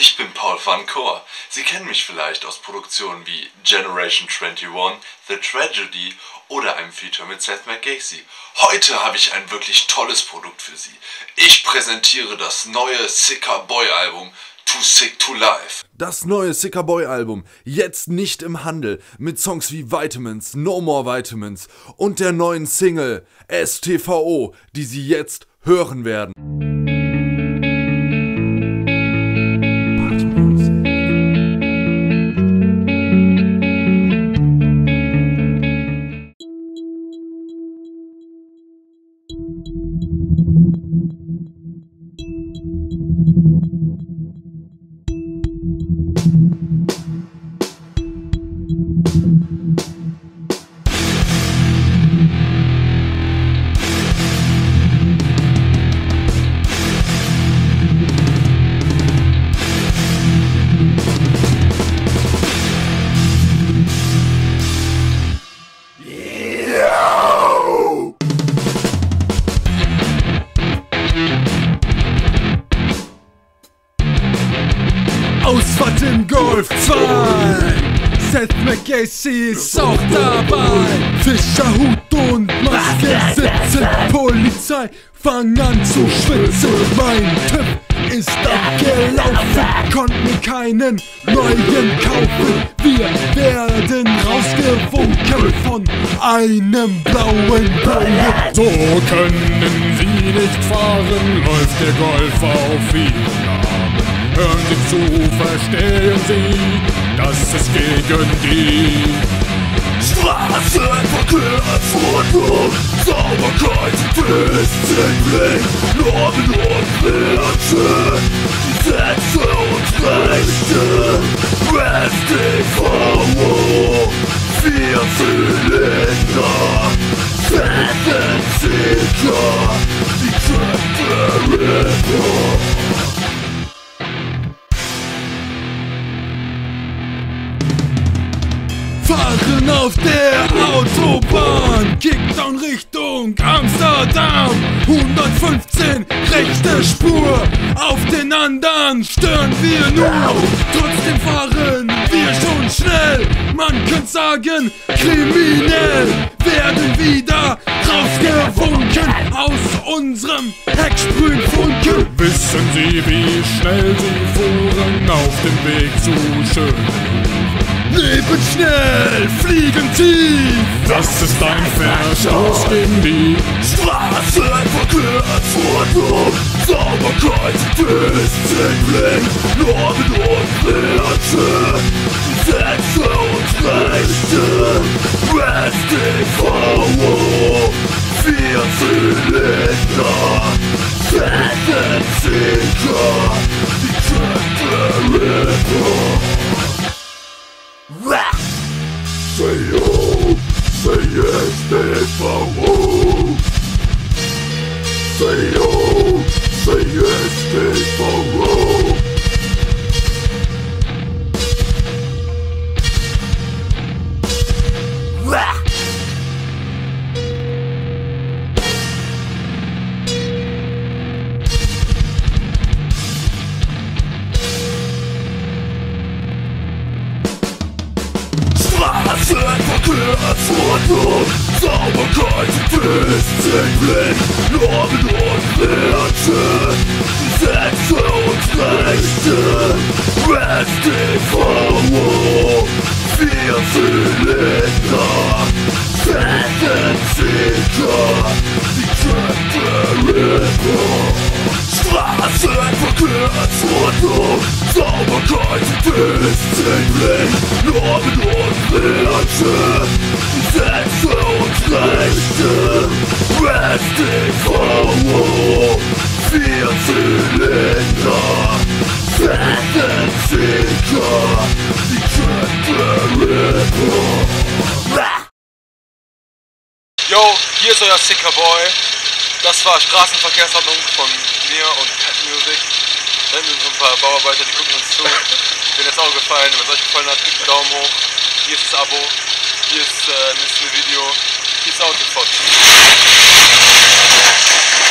Ich bin Paul van Core. Sie kennen mich vielleicht aus Produktionen wie Generation 21, The Tragedy oder einem Feature mit Seth McGacy. Heute habe ich ein wirklich tolles Produkt für Sie. Ich präsentiere das neue $iqqer b0iii-Album To Sick To Life. Das neue $iqqer b0iii-Album, jetzt nicht im Handel, mit Songs wie Vitamins, No More Vitamins und der neuen Single STVO, die Sie jetzt hören werden. Ausfahrt im Golf 2, Seth McGacy ist auch dabei. Fischerhut und Maske sitzen, Polizei fang an zu schwitzen. Mein Tipp ist abgelaufen, konnten keinen neuen kaufen. Wir werden rausgewunken von einem blauen Projekt. So können Sie nicht fahren, läuft der Golf auf ihn. Hören Sie zu, verstehen Sie, dass es gegen die Straßenverkehrsordnung, Sauberkeit ist Pflicht, Normen und Werte, Gesetze und Rechte, StVO, vier Zylinder, fetten Sicher, die Trap der Ripper. Fahren auf der Autobahn, Kickdown Richtung Amsterdam. 115 rechte Spur, auf den anderen stören wir nur. Trotzdem fahren wir schon schnell, man könnte sagen kriminell. Werden wieder rausgewunken aus unserem Hecksprühfunken. Wissen Sie, wie schnell Sie fuhren auf dem Weg zu schön? Leben schnell, fliegen tief, das ist ein Verstoß gegen die Straßenverkehrsordnung, Sauberkeit, Disziplin, Normen und Werte, Gesetze und Rechte, StVO, vier Zylinder, fetten Sicher, die Trap der Ripper. Straßenverkehrsordnung, Sauberkeit, Disziplin, Normen und Werte, Gesetze und Rechte, StVO, vier Zylinder, fetten Sicher, die Trap der Ripper. Straßenverkehrsordnung, Sauberkeit, Disziplin, Normen und Werte, Gesetze und Rechte, StVO, vier Zylinder, fetten Sicher, die Trap der Ripper. Yo, hier ist euer $iqqer b0iii. Das war Straßenverkehrsordnung von mir und Pet Music. Da hinten sind so ein paar Bauarbeiter, die gucken uns zu. Wenn es auch gefallen, wenn es euch gefallen hat, gebt einen Daumen hoch. Hier ist das Abo, hier ist das nächste Video. Peace out, ihr Fotzen.